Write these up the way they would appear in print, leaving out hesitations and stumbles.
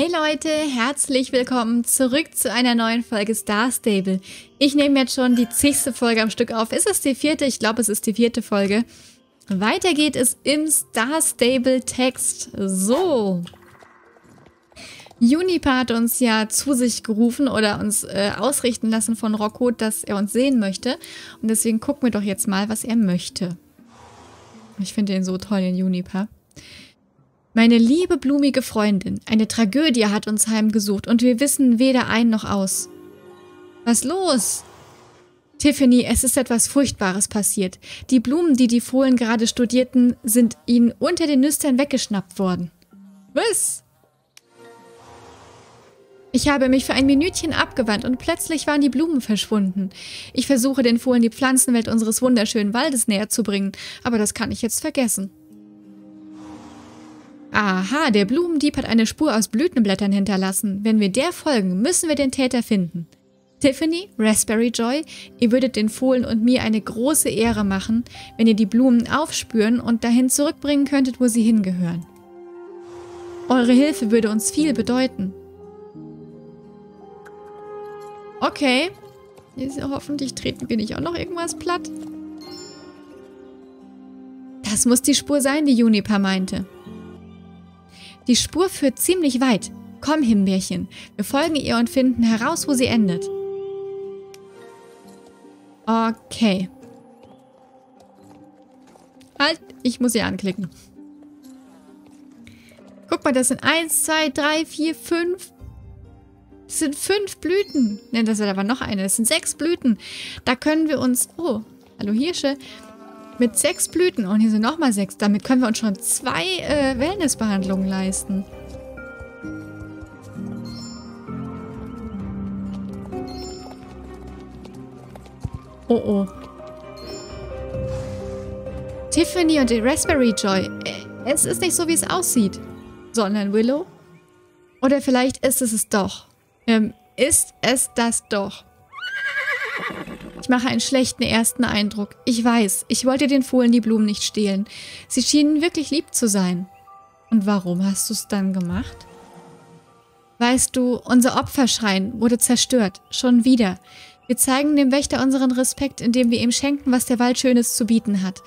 Hey Leute, herzlich willkommen zurück zu einer neuen Folge Star Stable. Ich nehme jetzt schon die 10. Folge am Stück auf. Ist es die 4.? Ich glaube, es ist die 4. Folge. Weiter geht es im Star Stable Text. So. Juniper hat uns ja zu sich gerufen oder uns ausrichten lassen von Rocco, dass er uns sehen möchte. Und deswegen gucken wir doch jetzt mal, was er möchte. Ich finde ihn so toll, den Juniper. Meine liebe blumige Freundin, eine Tragödie hat uns heimgesucht und wir wissen weder ein noch aus. Was los? Tiffany, es ist etwas Furchtbares passiert. Die Blumen, die die Fohlen gerade studierten, sind ihnen unter den Nüstern weggeschnappt worden. Was? Ich habe mich für ein Minütchen abgewandt und plötzlich waren die Blumen verschwunden. Ich versuche den Fohlen die Pflanzenwelt unseres wunderschönen Waldes näher zu bringen, aber das kann ich jetzt vergessen. Aha, der Blumendieb hat eine Spur aus Blütenblättern hinterlassen. Wenn wir der folgen, müssen wir den Täter finden. Tiffany, Raspberry Joy, ihr würdet den Fohlen und mir eine große Ehre machen, wenn ihr die Blumen aufspüren und dahin zurückbringen könntet, wo sie hingehören. Eure Hilfe würde uns viel bedeuten. Okay. Hoffentlich treten wir nicht auch noch irgendwas platt. Das muss die Spur sein, die Juniper meinte. Die Spur führt ziemlich weit. Komm, Himbeerchen. Wir folgen ihr und finden heraus, wo sie endet. Okay. Halt, ich muss hier anklicken. Guck mal, das sind 1, 2, 3, 4, 5. Das sind 5 Blüten. Ne, das ist aber noch eine. Das sind 6 Blüten. Da können wir uns... Oh, hallo Hirsche. Mit 6 Blüten. Und hier sind nochmal 6. Damit können wir uns schon 2 Wellnessbehandlungen leisten. Oh, oh. Tiffany und die Raspberry Joy. Es ist nicht so, wie es aussieht. Sondern Willow? Oder vielleicht ist es doch. Ist es das doch? Ich mache einen schlechten ersten Eindruck. Ich weiß, ich wollte den Fohlen die Blumen nicht stehlen. Sie schienen wirklich lieb zu sein. Und warum hast du es dann gemacht? Weißt du, unser Opferschrein wurde zerstört. Schon wieder. Wir zeigen dem Wächter unseren Respekt, indem wir ihm schenken, was der Wald Schönes zu bieten hat.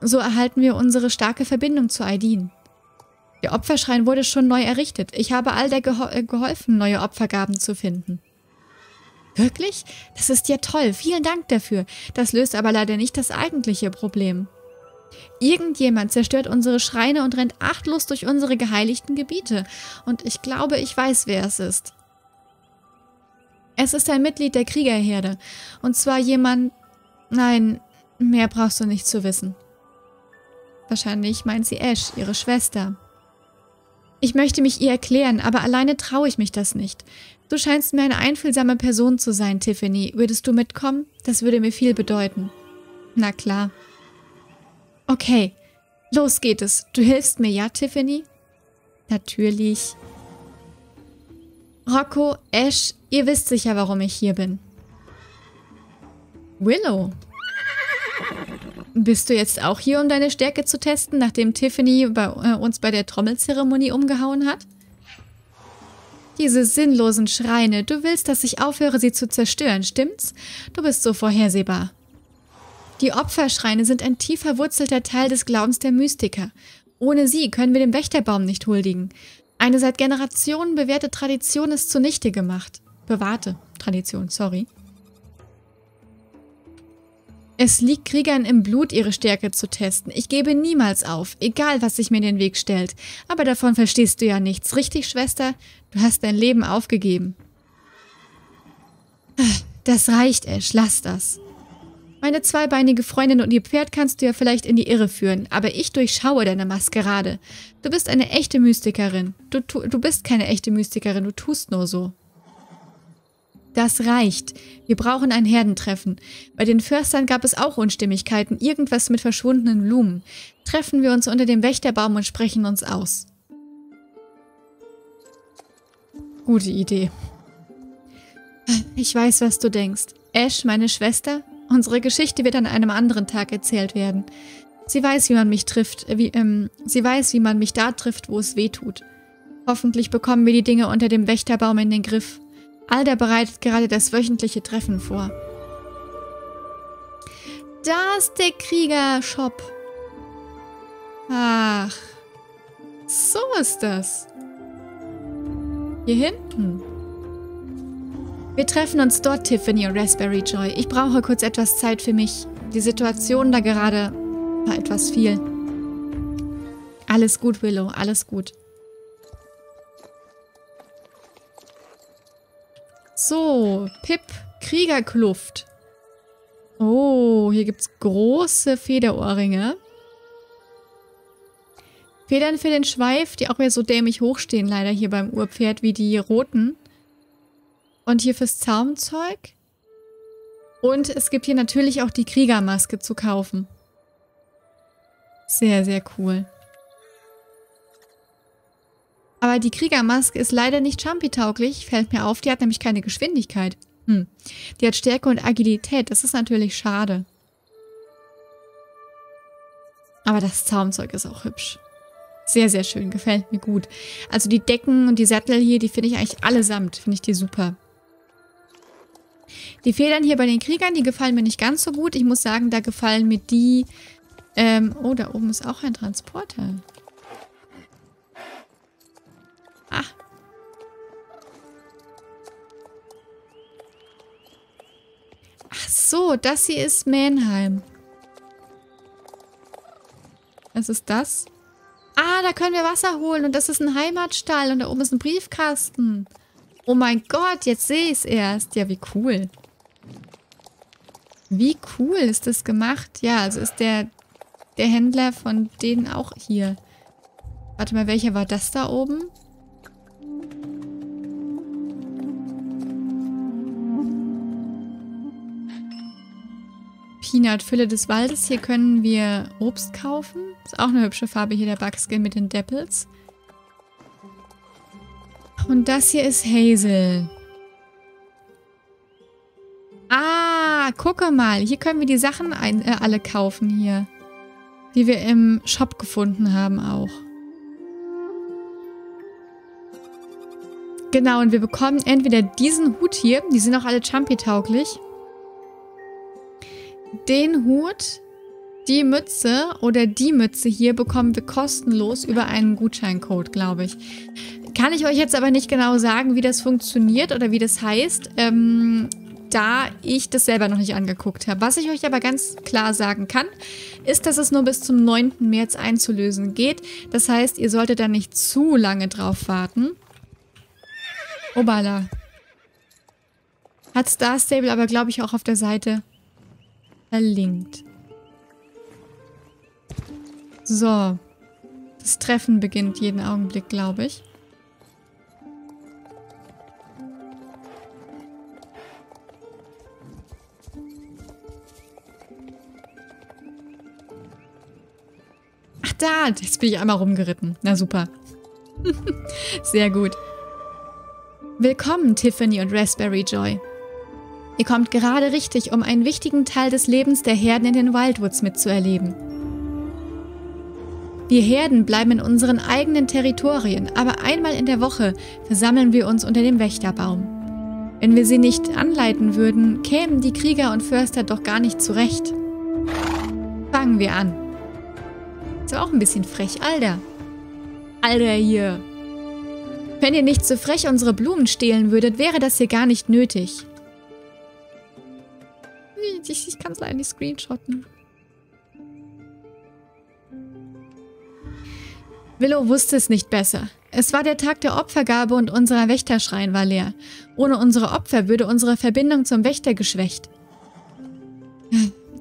So erhalten wir unsere starke Verbindung zu Aidin. Der Opferschrein wurde schon neu errichtet. Ich habe Alder geholfen, neue Opfergaben zu finden. Wirklich? Das ist ja toll. Vielen Dank dafür. Das löst aber leider nicht das eigentliche Problem. Irgendjemand zerstört unsere Schreine und rennt achtlos durch unsere geheiligten Gebiete. Und ich glaube, ich weiß, wer es ist. Es ist ein Mitglied der Kriegerherde. Und zwar jemand... Nein, mehr brauchst du nicht zu wissen. Wahrscheinlich meint sie Ash, ihre Schwester. Ich möchte mich ihr erklären, aber alleine traue ich mich das nicht. Du scheinst mir eine einfühlsame Person zu sein, Tiffany. Würdest du mitkommen? Das würde mir viel bedeuten. Na klar. Okay, los geht es. Du hilfst mir, ja, Tiffany? Natürlich. Rocco, Ash, ihr wisst sicher, warum ich hier bin. Willow. Bist du jetzt auch hier, um deine Stärke zu testen, nachdem Tiffany uns bei der Trommelzeremonie umgehauen hat? Diese sinnlosen Schreine. Du willst, dass ich aufhöre, sie zu zerstören, stimmt's? Du bist so vorhersehbar. Die Opferschreine sind ein tief verwurzelter Teil des Glaubens der Mystiker. Ohne sie können wir dem Wächterbaum nicht huldigen. Eine seit Generationen bewährte Tradition ist zunichte gemacht. Bewahrte Tradition, sorry. Es liegt Kriegern im Blut, ihre Stärke zu testen. Ich gebe niemals auf, egal was sich mir in den Weg stellt. Aber davon verstehst du ja nichts, richtig, Schwester? Du hast dein Leben aufgegeben. Das reicht, Ash, lass das. Meine zweibeinige Freundin und ihr Pferd kannst du ja vielleicht in die Irre führen, aber ich durchschaue deine Maskerade. Du bist eine echte Mystikerin. Du bist keine echte Mystikerin, du tust nur so. Das reicht. Wir brauchen ein Herdentreffen. Bei den Förstern gab es auch Unstimmigkeiten, irgendwas mit verschwundenen Blumen. Treffen wir uns unter dem Wächterbaum und sprechen uns aus. Gute Idee. Ich weiß, was du denkst. Ash, meine Schwester, unsere Geschichte wird an einem anderen Tag erzählt werden. Sie weiß, wie man mich da trifft, wo es weh tut. Hoffentlich bekommen wir die Dinge unter dem Wächterbaum in den Griff. Alder bereitet gerade das wöchentliche Treffen vor. Da ist der Kriegershop. Ach, so ist das. Hier hinten. Wir treffen uns dort, Tiffany und Raspberry Joy. Ich brauche kurz etwas Zeit für mich. Die Situation da gerade war etwas viel. Alles gut, Willow, alles gut. So, Pip, Kriegerkluft. Oh, hier gibt es große Federohrringe. Federn für den Schweif, die auch wieder so dämlich hochstehen, leider hier beim Urpferd, wie die roten. Und hier fürs Zaumzeug. Und es gibt hier natürlich auch die Kriegermaske zu kaufen. Sehr, sehr cool. Aber die Kriegermaske ist leider nicht Champi-tauglich, fällt mir auf. Die hat nämlich keine Geschwindigkeit. Die hat Stärke und Agilität. Das ist natürlich schade. Aber das Zaumzeug ist auch hübsch. Sehr, sehr schön. Gefällt mir gut. Also die Decken und die Sattel hier, die finde ich eigentlich allesamt. Finde ich die super. Die Federn hier bei den Kriegern, die gefallen mir nicht ganz so gut. Ich muss sagen, da gefallen mir die... oh, da oben ist auch ein Transporter. Ah. Ach so, das hier ist Mannheim. Was ist das? Ah, da können wir Wasser holen. Und das ist ein Heimatstall. Und da oben ist ein Briefkasten. Oh mein Gott, jetzt sehe ich es erst. Ja, wie cool. Wie cool ist das gemacht? Ja, also ist der Händler von denen auch hier. Warte mal, welcher war das da oben? Peanut-Fülle des Waldes. Hier können wir Obst kaufen. Ist auch eine hübsche Farbe hier, der Buckskin mit den Deppels. Und das hier ist Hazel. Ah, gucke mal. Hier können wir die Sachen alle kaufen hier. Die wir im Shop gefunden haben auch. Genau, und wir bekommen entweder diesen Hut hier. Die sind auch alle Champi-tauglich. Den Hut, die Mütze oder die Mütze hier bekommen wir kostenlos über einen Gutscheincode, glaube ich. Kann ich euch jetzt aber nicht genau sagen, wie das funktioniert oder wie das heißt, da ich das selber noch nicht angeguckt habe. Was ich euch aber ganz klar sagen kann, ist, dass es nur bis zum 9. März einzulösen geht. Das heißt, ihr solltet da nicht zu lange drauf warten. Obala. Hat Star Stable aber, glaube ich, auch auf der Seite verlinkt. So. Das Treffen beginnt jeden Augenblick, glaube ich. Ach da, jetzt bin ich einmal rumgeritten. Na super. Sehr gut. Willkommen, Tiffany und Raspberry Joy. Ihr kommt gerade richtig, um einen wichtigen Teil des Lebens der Herden in den Wildwoods mitzuerleben. Wir Herden bleiben in unseren eigenen Territorien, aber einmal in der Woche versammeln wir uns unter dem Wächterbaum. Wenn wir sie nicht anleiten würden, kämen die Krieger und Förster doch gar nicht zurecht. Fangen wir an. Ist aber auch ein bisschen frech, Alder. Alder hier. Wenn ihr nicht so frech unsere Blumen stehlen würdet, wäre das hier gar nicht nötig. Ich kann es leider nicht screenshotten. Willow wusste es nicht besser. Es war der Tag der Opfergabe und unser Wächterschrein war leer. Ohne unsere Opfer würde unsere Verbindung zum Wächter geschwächt.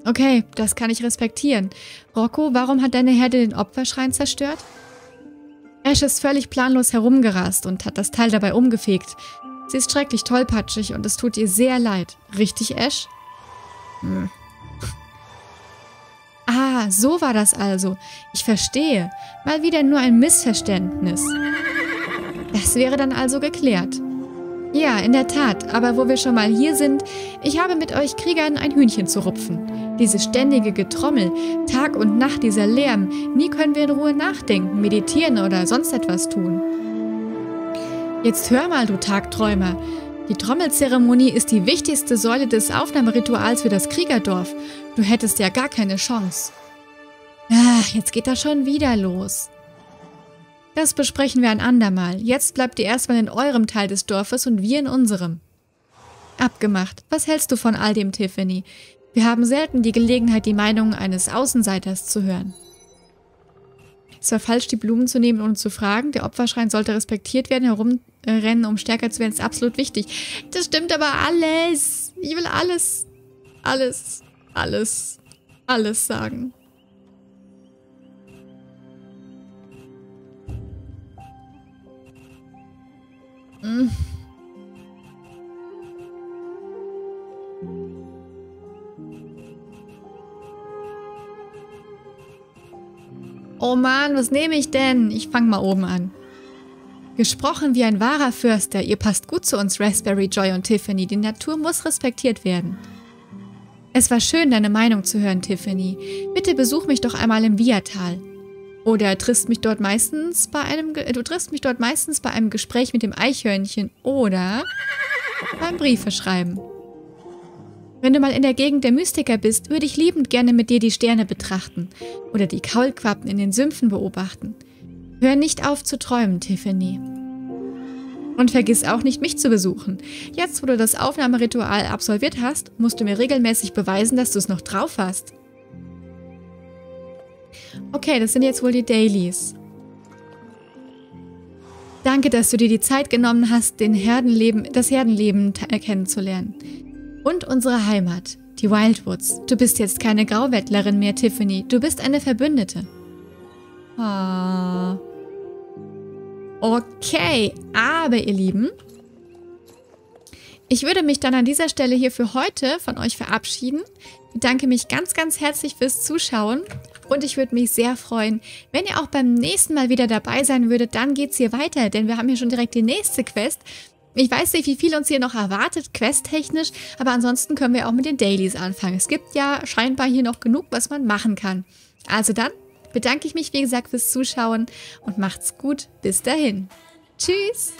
Okay, das kann ich respektieren. Rocco, warum hat deine Herde den Opferschrein zerstört? Ash ist völlig planlos herumgerast und hat das Teil dabei umgefegt. Sie ist schrecklich tollpatschig und es tut ihr sehr leid. Richtig, Ash? Ah, so war das also. Ich verstehe. Mal wieder nur ein Missverständnis. Das wäre dann also geklärt. Ja, in der Tat. Aber wo wir schon mal hier sind, ich habe mit euch Kriegern ein Hühnchen zu rupfen. Dieses ständige Getrommel, Tag und Nacht dieser Lärm. Nie können wir in Ruhe nachdenken, meditieren oder sonst etwas tun. Jetzt hör mal, du Tagträumer. Die Trommelzeremonie ist die wichtigste Säule des Aufnahmerituals für das Kriegerdorf. Du hättest ja gar keine Chance. Ach, jetzt geht das schon wieder los. Das besprechen wir ein andermal. Jetzt bleibt ihr erstmal in eurem Teil des Dorfes und wir in unserem. Abgemacht. Was hältst du von all dem, Tiffany? Wir haben selten die Gelegenheit, die Meinung eines Außenseiters zu hören. Es war falsch, die Blumen zu nehmen, ohne zu fragen. Der Opferschrein sollte respektiert werden. Herumrennen, um stärker zu werden, ist absolut wichtig. Das stimmt aber alles. Ich will alles, alles, alles, alles sagen. Mhm. Oh Mann, was nehme ich denn? Ich fange mal oben an. Gesprochen wie ein wahrer Förster. Ihr passt gut zu uns, Raspberry Joy und Tiffany. Die Natur muss respektiert werden. Es war schön, deine Meinung zu hören, Tiffany. Bitte besuch mich doch einmal im Viatal. Oder du triffst mich dort meistens bei einem Gespräch mit dem Eichhörnchen oder beim Briefe schreiben. Wenn du mal in der Gegend der Mystiker bist, würde ich liebend gerne mit dir die Sterne betrachten oder die Kaulquappen in den Sümpfen beobachten. Hör nicht auf zu träumen, Tiffany. Und vergiss auch nicht, mich zu besuchen. Jetzt, wo du das Aufnahmeritual absolviert hast, musst du mir regelmäßig beweisen, dass du es noch drauf hast. Okay, das sind jetzt wohl die Dailies. Danke, dass du dir die Zeit genommen hast, das Herdenleben kennenzulernen. Und unsere Heimat, die Wildwoods. Du bist jetzt keine Grauwettlerin mehr, Tiffany. Du bist eine Verbündete. Ah. Okay, aber ihr Lieben, ich würde mich dann an dieser Stelle hier für heute von euch verabschieden. Ich bedanke mich ganz, ganz herzlich fürs Zuschauen. Und ich würde mich sehr freuen, wenn ihr auch beim nächsten Mal wieder dabei sein würdet. Dann geht's hier weiter, denn wir haben hier schon direkt die nächste Quest. Ich weiß nicht, wie viel uns hier noch erwartet, questtechnisch, aber ansonsten können wir auch mit den Dailies anfangen. Es gibt ja scheinbar hier noch genug, was man machen kann. Also dann bedanke ich mich, wie gesagt, fürs Zuschauen und macht's gut. Bis dahin. Tschüss.